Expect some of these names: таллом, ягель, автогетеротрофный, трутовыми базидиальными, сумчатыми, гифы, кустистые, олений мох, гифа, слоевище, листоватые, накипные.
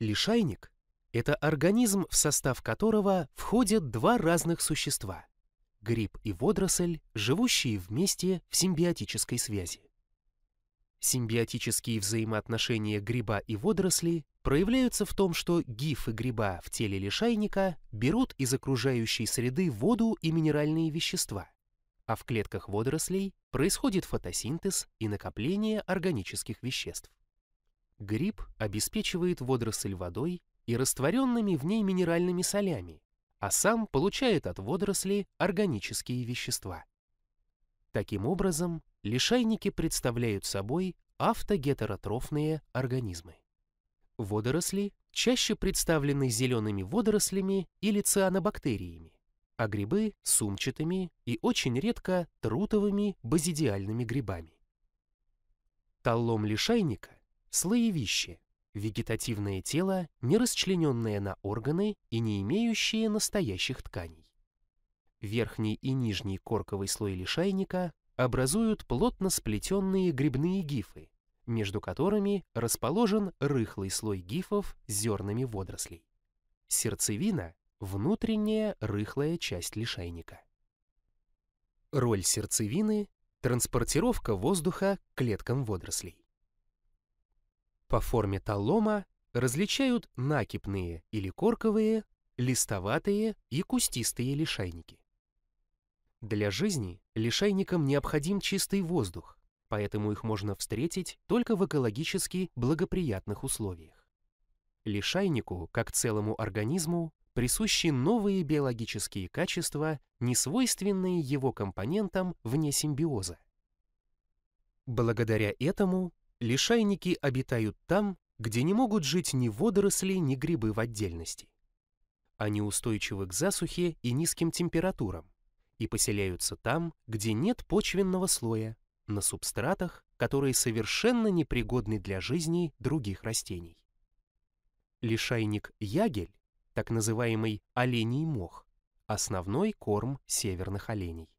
Лишайник – это организм, в состав которого входят два разных существа – гриб и водоросль, живущие вместе в симбиотической связи. Симбиотические взаимоотношения гриба и водоросли проявляются в том, что гифы гриба в теле лишайника берут из окружающей среды воду и минеральные вещества, а в клетках водорослей происходит фотосинтез и накопление органических веществ. Гриб обеспечивает водоросль водой и растворенными в ней минеральными солями, а сам получает от водоросли органические вещества. Таким образом, лишайники представляют собой автогетеротрофные организмы. Водоросли чаще представлены зелеными водорослями или цианобактериями, а грибы – сумчатыми и очень редко трутовыми базидиальными грибами. Таллом лишайника – слоевище, вегетативное тело, не расчлененное на органы и не имеющее настоящих тканей. Верхний и нижний корковый слой лишайника образуют плотно сплетенные грибные гифы, между которыми расположен рыхлый слой гифов с зернами водорослей. Сердцевина – внутренняя рыхлая часть лишайника. Роль сердцевины – транспортировка воздуха к клеткам водорослей. По форме таллома различают накипные или корковые, листоватые и кустистые лишайники. Для жизни лишайникам необходим чистый воздух, поэтому их можно встретить только в экологически благоприятных условиях. Лишайнику, как целому организму, присущи новые биологические качества, не свойственные его компонентам вне симбиоза. Благодаря этому лишайники обитают там, где не могут жить ни водоросли, ни грибы в отдельности. Они устойчивы к засухе и низким температурам и поселяются там, где нет почвенного слоя, на субстратах, которые совершенно непригодны для жизни других растений. Лишайник ягель, так называемый оленей мох, основной корм северных оленей.